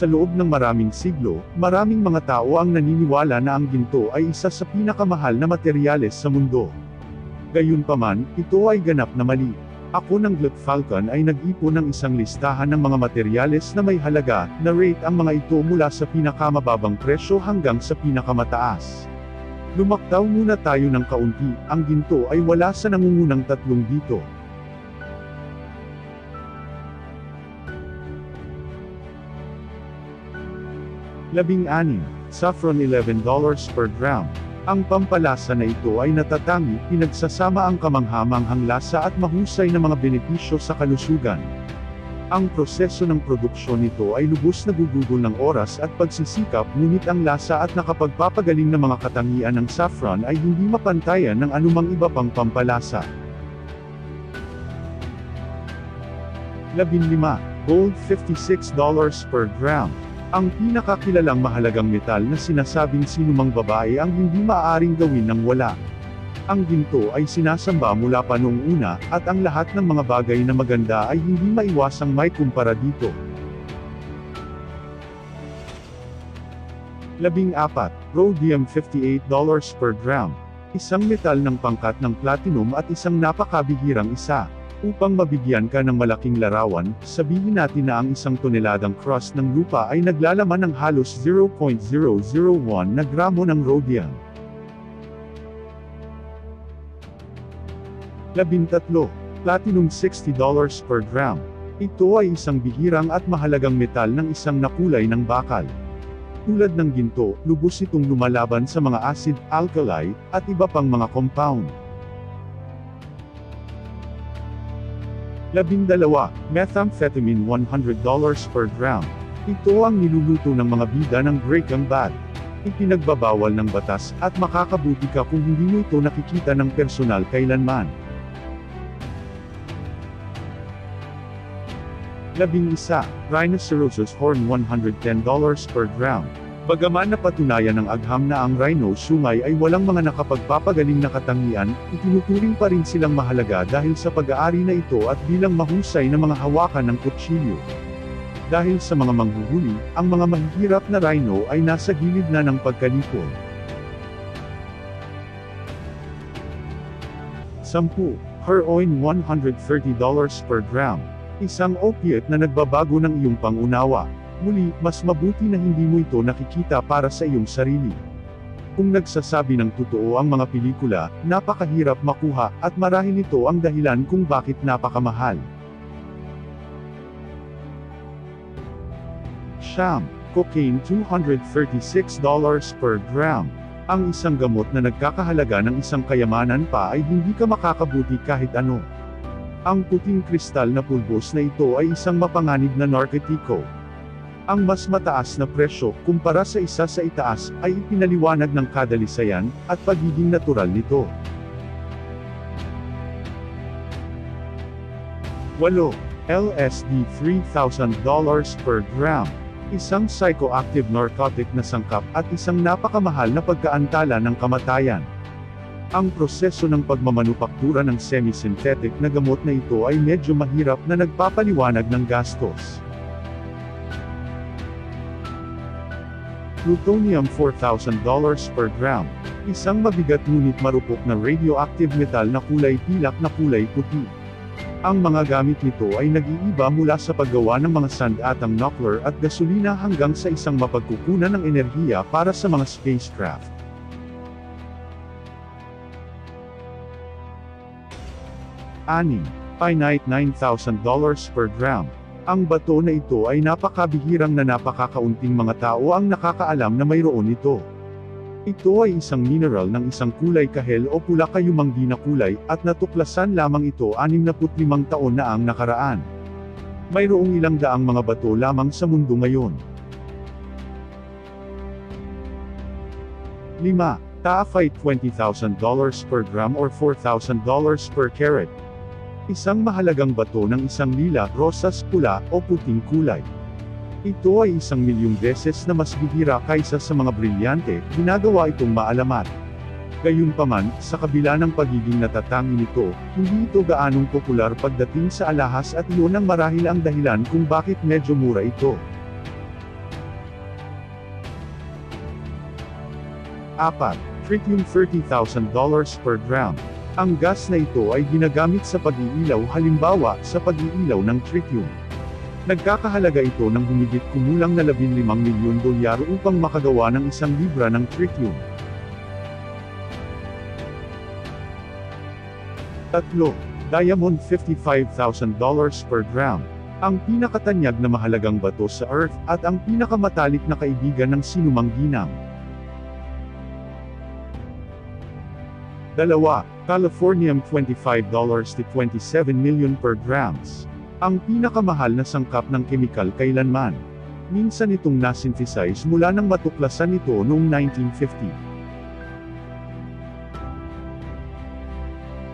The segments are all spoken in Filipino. Sa loob ng maraming siglo, maraming mga tao ang naniniwala na ang ginto ay isa sa pinakamahal na materyales sa mundo. Gayunpaman, ito ay ganap na mali. Ako ng Glicfalcon ay nag-ipon ng isang listahan ng mga materyales na may halaga, na rate ang mga ito mula sa pinakamababang presyo hanggang sa pinakamataas. Lumaktaw muna tayo ng kaunti, ang ginto ay wala sa nangungunang tatlong dito. Labing-anim, Saffron $11 per gram. Ang pampalasa na ito ay natatangi, pinagsasama ang kamanghamanghang lasa at mahusay na mga benepisyo sa kalusugan. Ang proseso ng produksyon nito ay lubos na gugugol ng oras at pagsisikap, ngunit ang lasa at nakapagpapagaling na mga katangian ng saffron ay hindi mapantayan ng anumang iba pang pampalasa. Labing-lima, Gold $56 per gram. Ang pinakakilalang mahalagang metal na sinasabing sinumang babae ang hindi maaaring gawin ng wala. Ang ginto ay sinasamba mula pa noong una, at ang lahat ng mga bagay na maganda ay hindi maiwasang may kumpara dito. Labing-apat, Rhodium $58 per gram. Isang metal ng pangkat ng platinum at isang napakabihirang isa. Upang mabigyan ka ng malaking larawan, sabihin natin na ang isang toneladang crust ng lupa ay naglalaman ng halos 0.001 na gramo ng rhodium. Labintatlo, Platinum $60 per gram. Ito ay isang bihirang at mahalagang metal ng isang nakulay ng bakal. Tulad ng ginto, lubos itong lumalaban sa mga acid, alkali, at iba pang mga compound. Labindalawa, Methamphetamine $100 per gram. Ito ang niluluto ng mga bida ng Breaking Bad. Ipinagbabawal ng batas, at makakabuti ka kung hindi mo ito nakikita ng personal kailanman. Labing-isa, Rhinoceros Horn $110 per gram. Bagaman napatunayan ng agham na ang rhino sungay ay walang mga nakapagpapagaling na katangian, itinuturing pa rin silang mahalaga dahil sa pag-aari na ito at bilang mahusay na mga hawakan ng kutsilyo. Dahil sa mga manghuhuli, ang mga mahihirap na rhino ay nasa gilid na ng pagkalipol. 10. Heroin $130 per gram. Isang opiate na nagbabago ng iyong pangunawa. Muli, mas mabuti na hindi mo ito nakikita para sa iyong sarili. Kung nagsasabi ng totoo ang mga pelikula, napakahirap makuha, at marahil ito ang dahilan kung bakit napakamahal. Siyam, Cocaine $236 per gram. Ang isang gamot na nagkakahalaga ng isang kayamanan pa ay hindi ka makakabuti kahit ano. Ang puting kristal na pulbos na ito ay isang mapanganib na narkotiko. Ang mas mataas na presyo, kumpara sa isa sa itaas, ay ipinaliwanag ng kadalisayan, at pagiging natural nito. 8. LSD $3,000 per gram. Isang psychoactive narcotic na sangkap, at isang napakamahal na pagkaantala ng kamatayan. Ang proseso ng pagmamanupaktura ng semi-synthetic na gamot na ito ay medyo mahirap na nagpapaliwanag ng gastos. Plutonium $4,000 per gram. Isang mabigat ngunit marupok na radioactive metal na kulay pilak na kulay puti. Ang mga gamit nito ay nag-iiba mula sa paggawa ng mga sandatang nuclear at gasolina hanggang sa isang mapagkukunan ng enerhiya para sa mga spacecraft. 6. Painite $9,000 per gram. Ang bato na ito ay napakabihirang na napakakaunting mga tao ang nakakaalam na mayroon nito. Ito ay isang mineral ng isang kulay kahel o pula kayumanggi na kulay, at natuklasan lamang ito 65 taon na ang nakaraan. Mayroong ilang daang mga bato lamang sa mundo ngayon. 5. Taaffeite $20,000 per gram or $4,000 per carat. Isang mahalagang bato ng isang lila, rosas, pula, o puting kulay. Ito ay 1,000,000 beses na mas bihira kaysa sa mga brilyante, ginagawa itong maalamat. Gayunpaman, sa kabila ng pagiging natatangi nito, hindi ito gaanong popular pagdating sa alahas, at iyon ang marahil ang dahilan kung bakit medyo mura ito. 4. Tritium, $30,000 per gram. Ang gas na ito ay ginagamit sa pag-iilaw, halimbawa sa pag-iilaw ng tritium. Nagkakahalaga ito ng humigit kumulang na $15 milyon upang makagawa ng 1 libra ng tritium. 3. Diamond, $55,000 per gram. Ang pinakatanyag na mahalagang bato sa Earth, at ang pinakamatalik na kaibigan ng sinumang ginang. 2. Californium, $25 to $27 million per grams. Ang pinakamahal na sangkap ng kemikal kailanman. Minsan itong nasynthesize mula ng matuklasan ito noong 1950.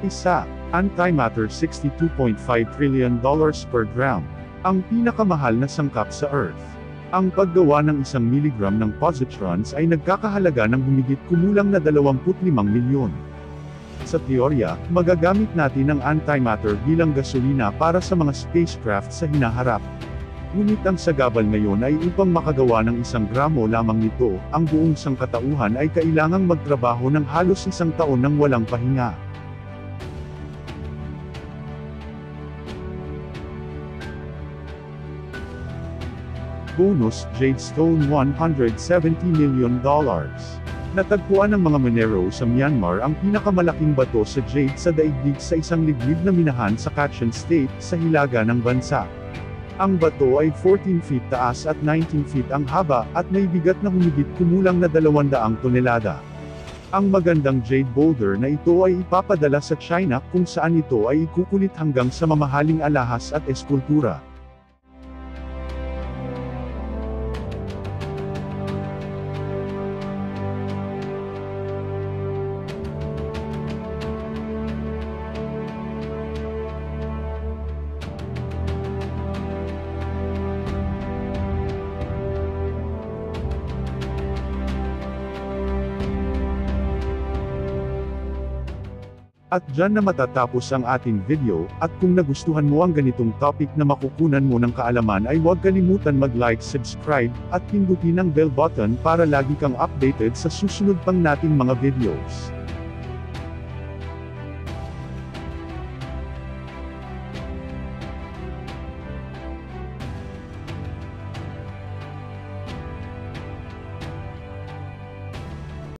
1. Antimatter, $62.5 trillion per gram. Ang pinakamahal na sangkap sa Earth. Ang paggawa ng 1 miligram ng positrons ay nagkakahalaga ng humigit kumulang na $25 milyon. Sa teorya, magagamit natin ang antimatter bilang gasolina para sa mga spacecraft sa hinaharap. Ngunit ang sagabal ngayon ay upang makagawa ng 1 gramo lamang nito, ang buong sangkatauhan ay kailangang magtrabaho ng halos 1 taon ng walang pahinga. 4. Jade Stone, $170 million. Natagpuan ng mga minero sa Myanmar ang pinakamalaking bato sa jade sa daigdig sa 1 liblib na minahan sa Kachin State, sa hilaga ng bansa. Ang bato ay 14 feet taas at 19 feet ang haba, at may bigat na humigit kumulang na 200 tonelada. Ang magandang jade boulder na ito ay ipapadala sa China, kung saan ito ay ikukulit hanggang sa mamahaling alahas at eskultura. 5. At dyan na matatapos ang ating video, at kung nagustuhan mo ang ganitong topic na makukunan mo ng kaalaman, ay huwag kalimutan mag-like, subscribe, at pindutin ang bell button para lagi kang updated sa susunod pang nating mga videos.